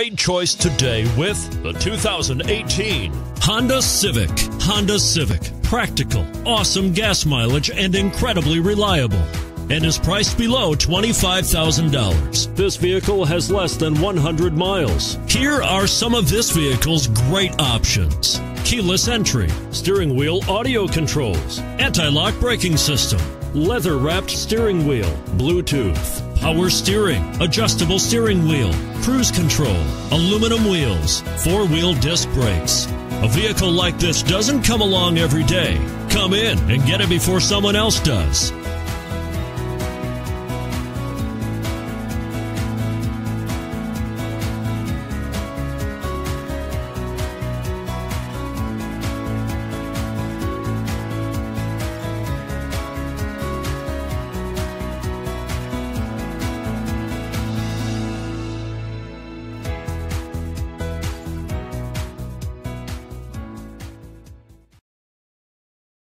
trade choice today with the 2018 Honda Civic. Honda Civic, practical, awesome gas mileage, and incredibly reliable, and is priced below $25,000. This vehicle has less than 100 miles. Here are some of this vehicle's great options: keyless entry, steering wheel audio controls, anti-lock braking system, leather-wrapped steering wheel, Bluetooth, power steering, adjustable steering wheel, cruise control, aluminum wheels, four-wheel disc brakes. A vehicle like this doesn't come along every day. Come in and get it before someone else does.